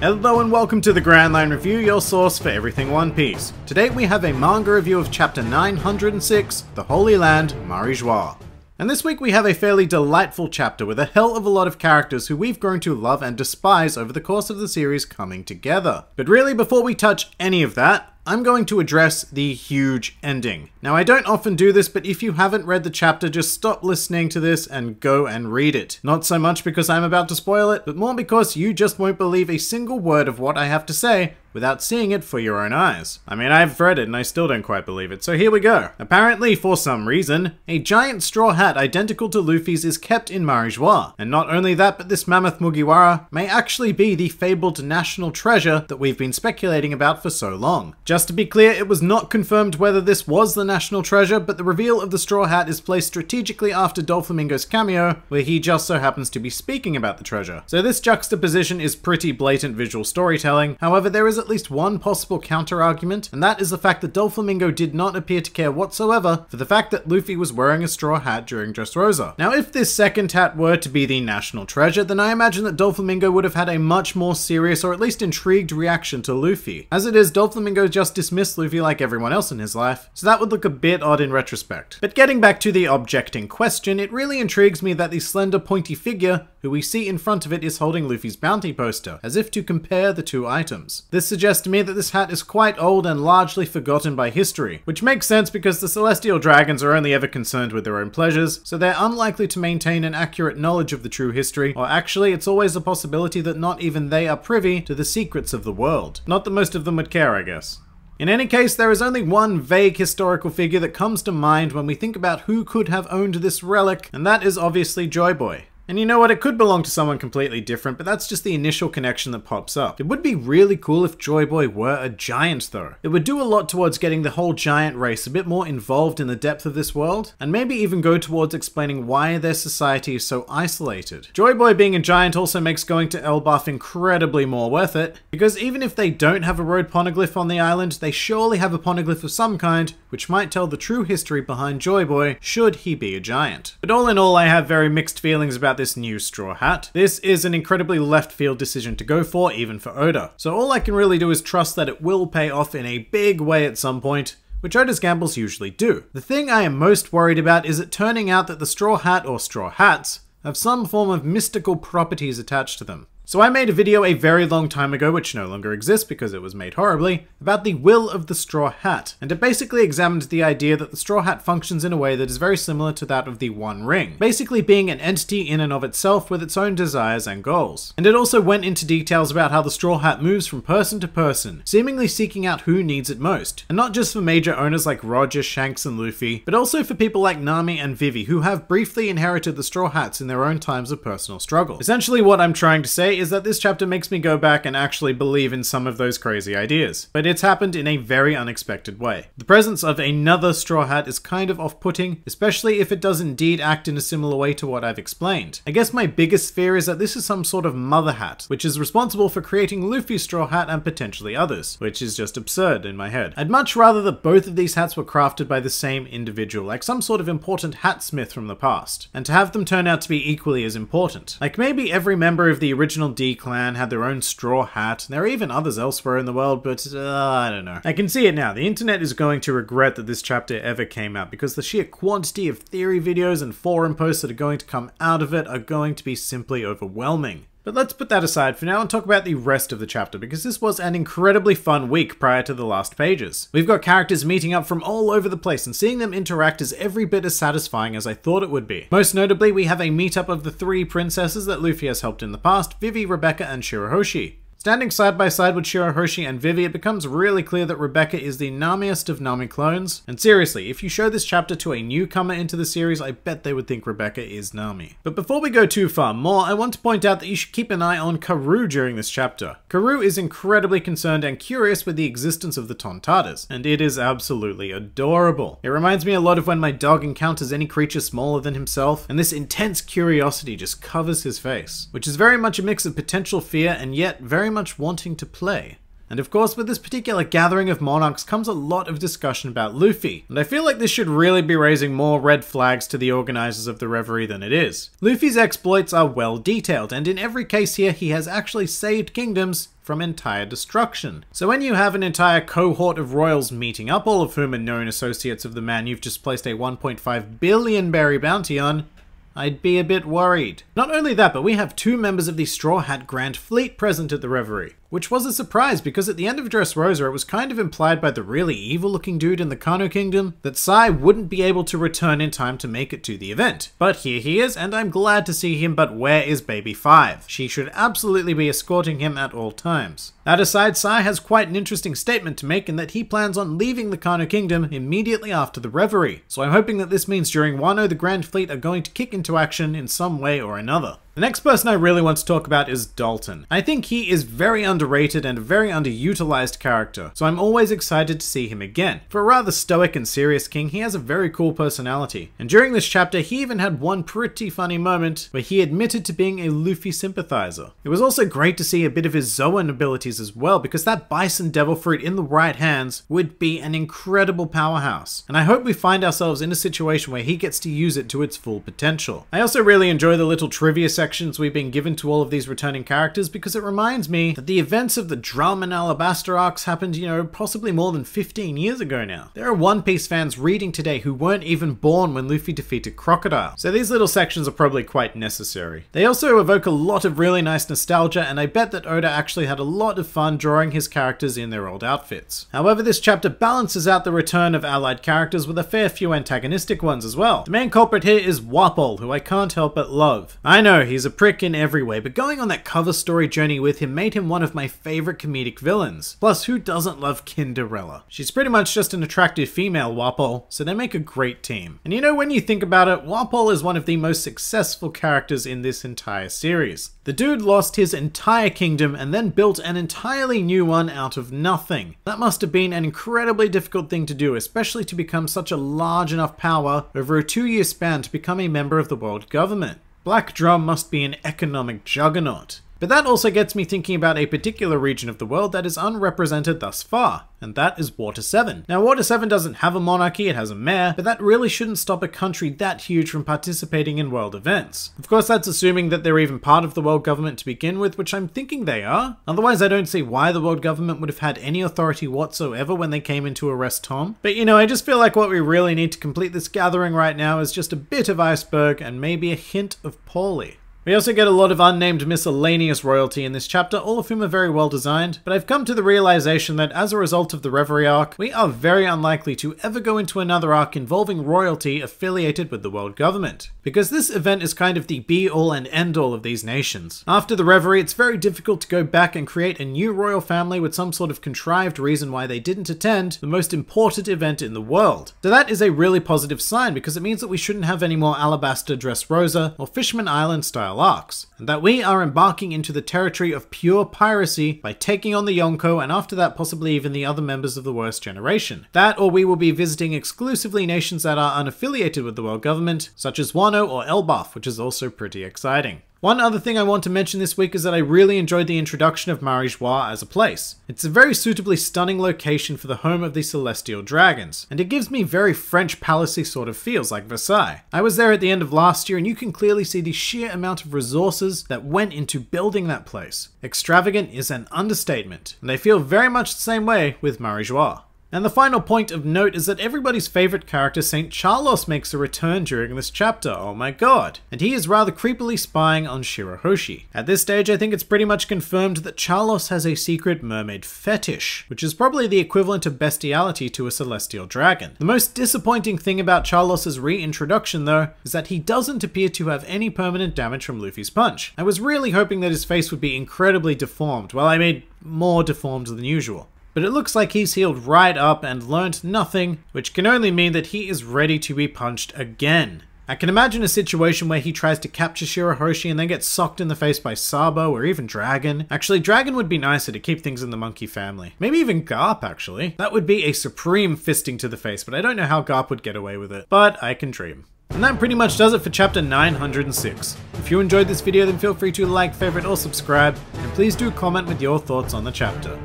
Hello and welcome to the Grand Line Review, your source for everything One Piece. Today we have a manga review of chapter 906, The Holy Land, Mary Geoise. And this week we have a fairly delightful chapter with a hell of a lot of characters who we've grown to love and despise over the course of the series coming together. But really, before we touch any of that, I'm going to address the huge ending. Now, I don't often do this, but if you haven't read the chapter, just stop listening to this and go and read it. Not so much because I'm about to spoil it, but more because you just won't believe a single word of what I have to say without seeing it for your own eyes. I mean, I've read it and I still don't quite believe it, so here we go. Apparently, for some reason, a giant straw hat identical to Luffy's is kept in Mary Geoise. And not only that, but this mammoth Mugiwara may actually be the fabled national treasure that we've been speculating about for so long. Just to be clear, it was not confirmed whether this was the national treasure, but the reveal of the straw hat is placed strategically after Doflamingo's cameo, where he just so happens to be speaking about the treasure. So this juxtaposition is pretty blatant visual storytelling. However, there is at least one possible counter-argument, and that is the fact that Doflamingo did not appear to care whatsoever for the fact that Luffy was wearing a straw hat during Dressrosa. Now, if this second hat were to be the national treasure, then I imagine that Doflamingo would have had a much more serious or at least intrigued reaction to Luffy. As it is, Doflamingo just dismissed Luffy like everyone else in his life, so that would look a bit odd in retrospect. But getting back to the object in question, it really intrigues me that the slender pointy figure who we see in front of it is holding Luffy's bounty poster, as if to compare the two items. This suggests to me that this hat is quite old and largely forgotten by history, which makes sense because the Celestial Dragons are only ever concerned with their own pleasures, so they're unlikely to maintain an accurate knowledge of the true history, or actually it's always a possibility that not even they are privy to the secrets of the world. Not that most of them would care, I guess. In any case, there is only one vague historical figure that comes to mind when we think about who could have owned this relic, and that is obviously Joy Boy. And you know what, it could belong to someone completely different, but that's just the initial connection that pops up. It would be really cool if Joy Boy were a giant though. It would do a lot towards getting the whole giant race a bit more involved in the depth of this world, and maybe even go towards explaining why their society is so isolated. Joy Boy being a giant also makes going to Elbaf incredibly more worth it, because even if they don't have a road poneglyph on the island, they surely have a poneglyph of some kind, which might tell the true history behind Joy Boy should he be a giant. But all in all, I have very mixed feelings about this new straw hat. This is an incredibly left field decision to go for, even for Oda. So all I can really do is trust that it will pay off in a big way at some point, which Oda's gambles usually do. The thing I am most worried about is it turning out that the straw hat or straw hats have some form of mystical properties attached to them. So I made a video a very long time ago, which no longer exists because it was made horribly, about the will of the straw hat, and it basically examined the idea that the straw hat functions in a way that is very similar to that of the One Ring, basically being an entity in and of itself with its own desires and goals. And it also went into details about how the straw hat moves from person to person, seemingly seeking out who needs it most, and not just for major owners like Roger, Shanks and Luffy, but also for people like Nami and Vivi, who have briefly inherited the straw hats in their own times of personal struggle. Essentially what I'm trying to say is that this chapter makes me go back and actually believe in some of those crazy ideas, but it's happened in a very unexpected way. The presence of another straw hat is kind of off-putting, especially if it does indeed act in a similar way to what I've explained. I guess my biggest fear is that this is some sort of mother hat, which is responsible for creating Luffy's straw hat and potentially others, which is just absurd in my head. I'd much rather that both of these hats were crafted by the same individual, like some sort of important hatsmith from the past, and to have them turn out to be equally as important. Like maybe every member of the original D clan had their own straw hat. There are even others elsewhere in the world, but I don't know. I can see it now. The internet is going to regret that this chapter ever came out because the sheer quantity of theory videos and forum posts that are going to come out of it are going to be simply overwhelming. But let's put that aside for now and talk about the rest of the chapter, because this was an incredibly fun week prior to the last pages. We've got characters meeting up from all over the place, and seeing them interact is every bit as satisfying as I thought it would be. Most notably, we have a meetup of the three princesses that Luffy has helped in the past: Vivi, Rebecca, and Shirahoshi. Standing side by side with Shirahoshi and Vivi, it becomes really clear that Rebecca is the Namiest of Nami clones. And seriously, if you show this chapter to a newcomer into the series, I bet they would think Rebecca is Nami. But before we go too far more, I want to point out that you should keep an eye on Karu during this chapter. Karu is incredibly concerned and curious with the existence of the Tontatas, and it is absolutely adorable. It reminds me a lot of when my dog encounters any creature smaller than himself, and this intense curiosity just covers his face, which is very much a mix of potential fear and yet very much wanting to play. And of course, with this particular gathering of monarchs comes a lot of discussion about Luffy, and I feel like this should really be raising more red flags to the organizers of the Reverie than it is. Luffy's exploits are well detailed, and in every case here he has actually saved kingdoms from entire destruction. So when you have an entire cohort of royals meeting up, all of whom are known associates of the man you've just placed a 1.5 billion berry bounty on, I'd be a bit worried. Not only that, but we have two members of the Straw Hat Grand Fleet present at the Reverie, which was a surprise because at the end of Dressrosa it was kind of implied by the really evil looking dude in the Kano Kingdom that Sai wouldn't be able to return in time to make it to the event. But here he is, and I'm glad to see him, but where is Baby Five? She should absolutely be escorting him at all times. That aside, Sai has quite an interesting statement to make in that he plans on leaving the Kano Kingdom immediately after the Reverie, so I'm hoping that this means during Wano the Grand Fleet are going to kick into action in some way or another. The next person I really want to talk about is Dalton. I think he is very underrated and a very underutilized character, so I'm always excited to see him again. For a rather stoic and serious king, he has a very cool personality, and during this chapter he even had one pretty funny moment where he admitted to being a Luffy sympathizer. It was also great to see a bit of his Zoan abilities as well, because that bison devil fruit in the right hands would be an incredible powerhouse, and I hope we find ourselves in a situation where he gets to use it to its full potential. I also really enjoy the little trivia section we've been given to all of these returning characters, because it reminds me that the events of the Drum and Alabasta arcs happened, possibly more than 15 years ago now. There are One Piece fans reading today who weren't even born when Luffy defeated Crocodile, so these little sections are probably quite necessary. They also evoke a lot of really nice nostalgia, and I bet that Oda actually had a lot of fun drawing his characters in their old outfits. However, this chapter balances out the return of allied characters with a fair few antagonistic ones as well. The main culprit here is Wapol, who I can't help but love. I know, he's a prick in every way, but going on that cover story journey with him made him one of my favorite comedic villains. Plus, who doesn't love Kinderella? She's pretty much just an attractive female, Wapol, so they make a great team. And when you think about it, Wapol is one of the most successful characters in this entire series. The dude lost his entire kingdom and then built an entirely new one out of nothing. That must have been an incredibly difficult thing to do, especially to become such a large enough power over a 2-year span to become a member of the world government. Black Drum must be an economic juggernaut. But that also gets me thinking about a particular region of the world that is unrepresented thus far, and that is Water 7. Now, Water 7 doesn't have a monarchy, it has a mayor, but that really shouldn't stop a country that huge from participating in world events. Of course, that's assuming that they're even part of the world government to begin with, which I'm thinking they are. Otherwise, I don't see why the world government would have had any authority whatsoever when they came in to arrest Tom. But I just feel like what we really need to complete this gathering right now is just a bit of iceberg and maybe a hint of Paulie. We also get a lot of unnamed miscellaneous royalty in this chapter, all of whom are very well designed, but I've come to the realization that as a result of the Reverie arc, we are very unlikely to ever go into another arc involving royalty affiliated with the world government, because this event is kind of the be-all and end-all of these nations. After the Reverie, it's very difficult to go back and create a new royal family with some sort of contrived reason why they didn't attend the most important event in the world. So that is a really positive sign, because it means that we shouldn't have any more Alabasta, Dressrosa, or Fishman Island style arcs, and that we are embarking into the territory of pure piracy by taking on the Yonko, and after that possibly even the other members of the worst generation. That, or we will be visiting exclusively nations that are unaffiliated with the world government, such as Wano or Elbaf, which is also pretty exciting. One other thing I want to mention this week is that I really enjoyed the introduction of Mary Geoise as a place. It's a very suitably stunning location for the home of the Celestial Dragons, and it gives me very French palacey sort of feels, like Versailles. I was there at the end of last year, and you can clearly see the sheer amount of resources that went into building that place. Extravagant is an understatement, and I feel very much the same way with Mary Geoise. And the final point of note is that everybody's favourite character, St. Charlos, makes a return during this chapter, oh my god. And he is rather creepily spying on Shirahoshi. At this stage, I think it's pretty much confirmed that Charlos has a secret mermaid fetish, which is probably the equivalent of bestiality to a celestial dragon. The most disappointing thing about Charlos's reintroduction, though, is that he doesn't appear to have any permanent damage from Luffy's punch. I was really hoping that his face would be incredibly deformed, well, I mean, more deformed than usual. But it looks like he's healed right up and learnt nothing, which can only mean that he is ready to be punched again. I can imagine a situation where he tries to capture Shirahoshi and then gets socked in the face by Sabo or even Dragon. Actually, Dragon would be nicer to keep things in the monkey family. Maybe even Garp, actually. That would be a supreme fisting to the face, but I don't know how Garp would get away with it. But I can dream. And that pretty much does it for chapter 906. If you enjoyed this video, then feel free to like, favorite, or subscribe, and please do comment with your thoughts on the chapter.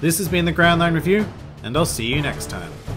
This has been the Grand Line Review, and I'll see you next time.